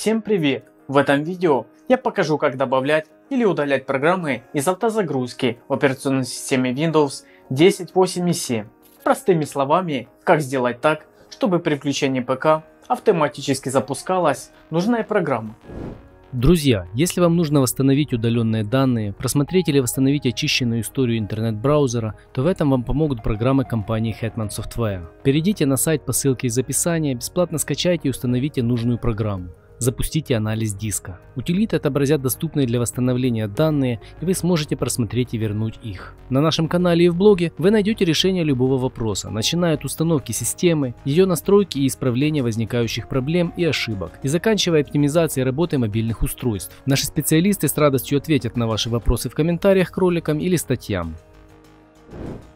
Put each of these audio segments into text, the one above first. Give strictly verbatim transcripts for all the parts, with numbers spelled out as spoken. Всем привет! В этом видео я покажу, как добавлять или удалять программы из автозагрузки в операционной системе Windows десять, восемь и семь. Простыми словами, как сделать так, чтобы при включении ПК автоматически запускалась нужная программа. Друзья, если вам нужно восстановить удаленные данные, просмотреть или восстановить очищенную историю интернет-браузера, то в этом вам помогут программы компании Hetman Software. Перейдите на сайт по ссылке из описания, бесплатно скачайте и установите нужную программу. Запустите анализ диска. Утилиты отобразят доступные для восстановления данные, и вы сможете просмотреть и вернуть их. На нашем канале и в блоге вы найдете решение любого вопроса, начиная от установки системы, ее настройки и исправления возникающих проблем и ошибок, и заканчивая оптимизацией работы мобильных устройств. Наши специалисты с радостью ответят на ваши вопросы в комментариях к роликам или статьям.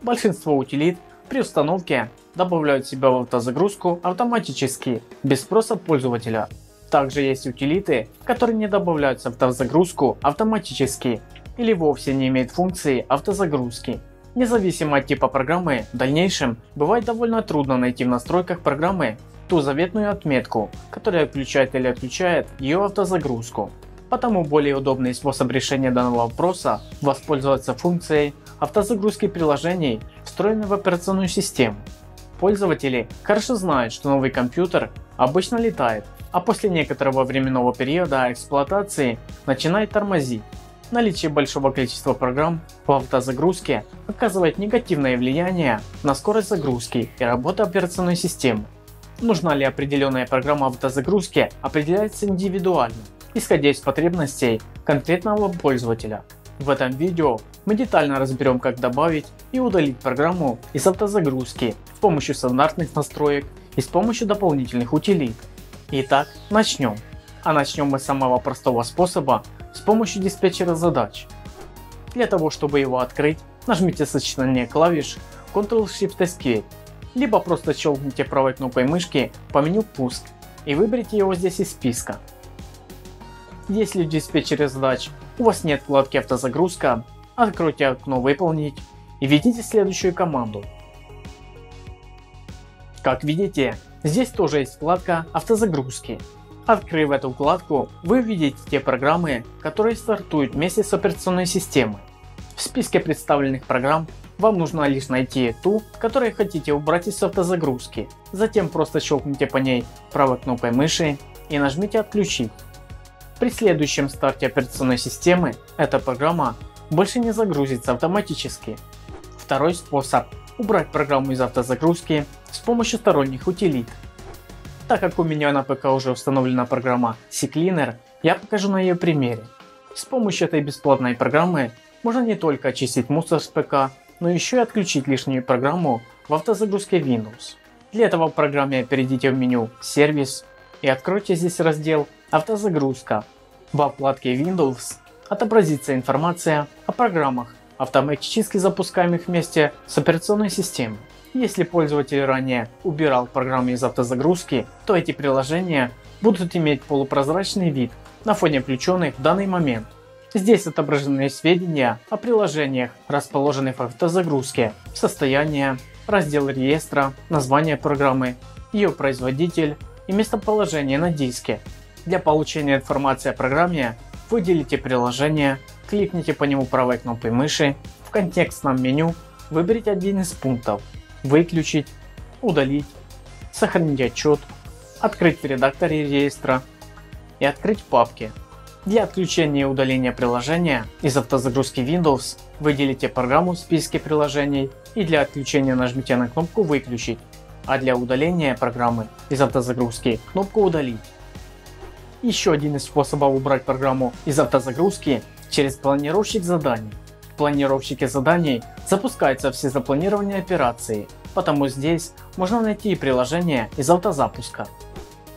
Большинство утилит при установке добавляют себя в автозагрузку автоматически, без спроса пользователя. Также есть утилиты, которые не добавляются в автозагрузку автоматически или вовсе не имеют функции автозагрузки. Независимо от типа программы, в дальнейшем бывает довольно трудно найти в настройках программы ту заветную отметку, которая включает или отключает ее автозагрузку. Потому более удобный способ решения данного вопроса – воспользоваться функцией автозагрузки приложений, встроенной в операционную систему. Пользователи хорошо знают, что новый компьютер обычно летает, а после некоторого временного периода эксплуатации начинает тормозить. Наличие большого количества программ в автозагрузке оказывает негативное влияние на скорость загрузки и работу операционной системы. Нужна ли определенная программа автозагрузки, определяется индивидуально, исходя из потребностей конкретного пользователя. В этом видео мы детально разберем, как добавить и удалить программу из автозагрузки с помощью стандартных настроек и с помощью дополнительных утилит. Итак, начнем. А начнем мы с самого простого способа, с помощью диспетчера задач. Для того, чтобы его открыть, нажмите сочетание клавиш контрол шифт эскейп, либо просто щелкните правой кнопкой мышки по меню «Пуск» и выберите его здесь из списка. Если в диспетчере задач у вас нет вкладки «Автозагрузка», откройте окно «Выполнить» и введите следующую команду. Как видите, здесь тоже есть вкладка автозагрузки. Открыв эту вкладку, вы увидите те программы, которые стартуют вместе с операционной системой. В списке представленных программ вам нужно лишь найти ту, которую хотите убрать из автозагрузки. Затем просто щелкните по ней правой кнопкой мыши и нажмите «Отключить». При следующем старте операционной системы эта программа больше не загрузится автоматически. Второй способ – убрать программу из автозагрузки с помощью сторонних утилит. Так как у меня на ПК уже установлена программа си клинер, я покажу на ее примере. С помощью этой бесплатной программы можно не только очистить мусор с ПК, но еще и отключить лишнюю программу в автозагрузке Windows. Для этого в программе перейдите в меню «Сервис» и откройте здесь раздел «Автозагрузка». Во вкладке Windows отобразится информация о программах, автоматически запускаемых вместе с операционной системой. Если пользователь ранее убирал программы из автозагрузки, то эти приложения будут иметь полупрозрачный вид на фоне включенных в данный момент. Здесь отображены сведения о приложениях, расположенных в автозагрузке, состояние, раздел реестра, название программы, ее производитель и местоположение на диске. Для получения информации о программе выделите приложение, кликните по нему правой кнопкой мыши, в контекстном меню выберите один из пунктов. Выключить, удалить, сохранить отчет, открыть в редакторе реестра и открыть папки. Для отключения и удаления приложения из автозагрузки Windows выделите программу в списке приложений и для отключения нажмите на кнопку «Выключить», а для удаления программы из автозагрузки кнопку «Удалить». Еще один из способов убрать программу из автозагрузки через планировщик заданий. В планировщике заданий запускаются все запланированные операции, потому здесь можно найти приложение из автозапуска.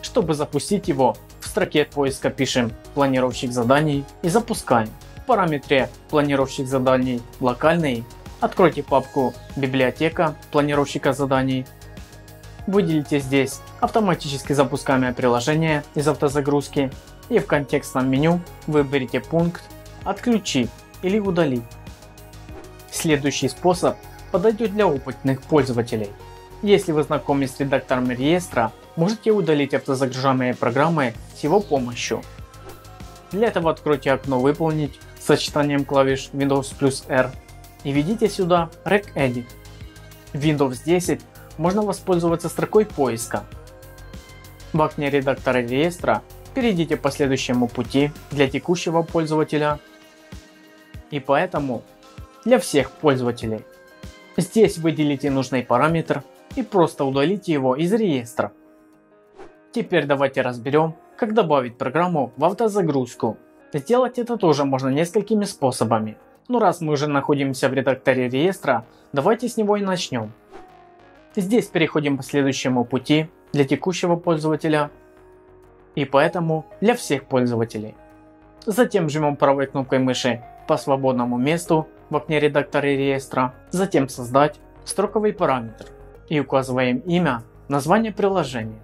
Чтобы запустить его, в строке поиска пишем «Планировщик заданий» и запускаем. В параметре «Планировщик заданий локальный» откройте папку «Библиотека планировщика заданий». Выделите здесь автоматически запускаемое приложение из автозагрузки и в контекстном меню выберите пункт «Отключить» или «Удалить». Следующий способ подойдет для опытных пользователей. Если вы знакомы с редактором реестра, можете удалить автозагружаемые программы с его помощью. Для этого откройте окно «Выполнить» с сочетанием клавиш Windows плюс R и введите сюда Rec Edit. В Windows десять можно воспользоваться строкой поиска. В окне редактора реестра перейдите по следующему пути для текущего пользователя и поэтому для всех пользователей. Здесь выделите нужный параметр и просто удалите его из реестра. Теперь давайте разберем, как добавить программу в автозагрузку. Сделать это тоже можно несколькими способами. Но раз мы уже находимся в редакторе реестра, давайте с него и начнем. Здесь переходим по следующему пути для текущего пользователя и поэтому для всех пользователей. Затем жмем правой кнопкой мыши по свободному месту в окне редактора реестра, затем создать строковый параметр и указываем имя, название приложения.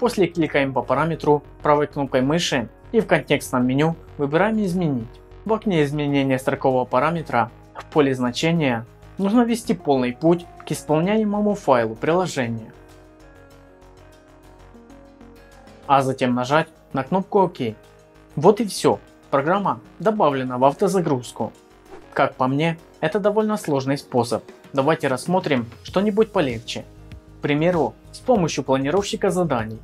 После кликаем по параметру правой кнопкой мыши и в контекстном меню выбираем «Изменить». В окне изменения строкового параметра в поле значения нужно ввести полный путь к исполняемому файлу приложения, а затем нажать на кнопку «ОК». Вот и все, программа добавлена в автозагрузку. Как по мне, это довольно сложный способ. Давайте рассмотрим что-нибудь полегче. К примеру, с помощью планировщика заданий.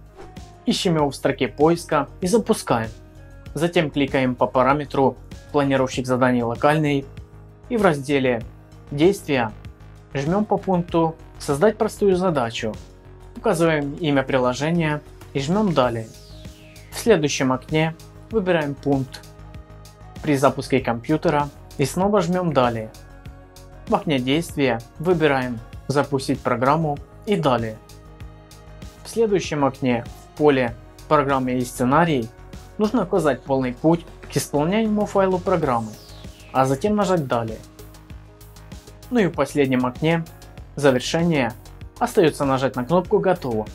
Ищем его в строке поиска и запускаем. Затем кликаем по параметру «Планировщик заданий локальный» и в разделе «Действия» жмем по пункту «Создать простую задачу». Указываем имя приложения и жмем «Далее». В следующем окне выбираем пункт «При запуске компьютера» и снова жмем «Далее». В окне действия выбираем «Запустить программу» и «Далее». В следующем окне в поле «Программы и сценарий» нужно указать полный путь к исполняемому файлу программы, а затем нажать «Далее». Ну и в последнем окне «Завершение» остается нажать на кнопку «Готово».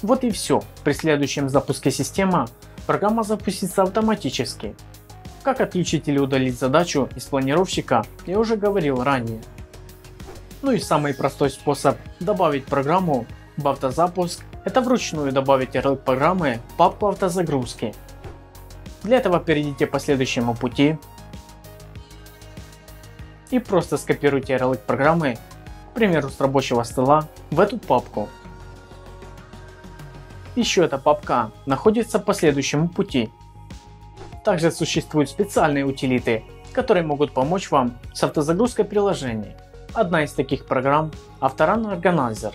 Вот и все, при следующем запуске системы программа запустится автоматически. Как отключить или удалить задачу из планировщика, я уже говорил ранее. Ну и самый простой способ добавить программу в автозапуск – это вручную добавить ярлык программы в папку автозагрузки. Для этого перейдите по следующему пути и просто скопируйте ярлык программы, к примеру, с рабочего стола в эту папку. Еще эта папка находится по следующему пути. Также существуют специальные утилиты, которые могут помочь вам с автозагрузкой приложений. Одна из таких программ – Autorun Organizer.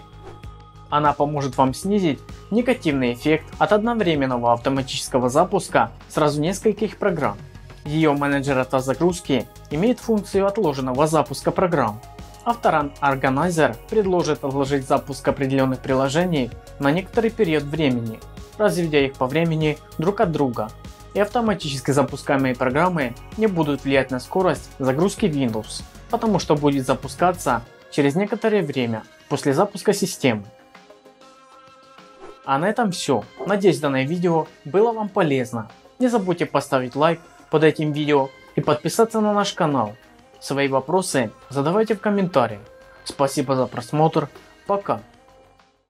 Она поможет вам снизить негативный эффект от одновременного автоматического запуска сразу нескольких программ. Ее менеджер автозагрузки имеет функцию отложенного запуска программ. Autorun Organizer предложит отложить запуск определенных приложений на некоторый период времени, разведя их по времени друг от друга. И автоматически запускаемые программы не будут влиять на скорость загрузки Windows, потому что будет запускаться через некоторое время после запуска системы. А на этом все. Надеюсь, данное видео было вам полезно. Не забудьте поставить лайк под этим видео и подписаться на наш канал. Свои вопросы задавайте в комментариях. Спасибо за просмотр. Пока.